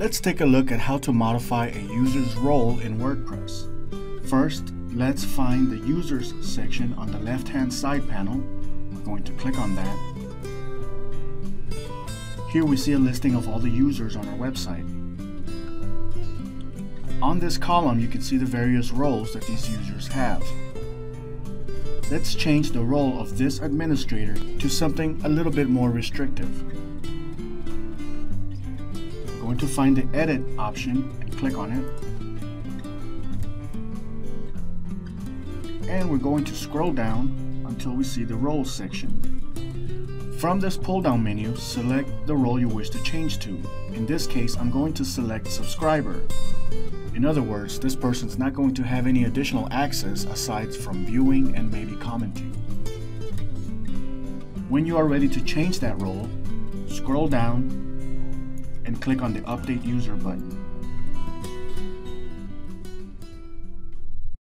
Let's take a look at how to modify a user's role in WordPress. First, let's find the Users section on the left-hand side panel. We're going to click on that. Here we see a listing of all the users on our website. On this column, you can see the various roles that these users have. Let's change the role of this administrator to something a little bit more restrictive. We're going to find the Edit option and click on it. And we're going to scroll down until we see the Roles section. From this pull-down menu, select the role you wish to change to. In this case, I'm going to select Subscriber. In other words, this person's not going to have any additional access aside from viewing and maybe commenting. When you are ready to change that role, scroll down and click on the Update User button.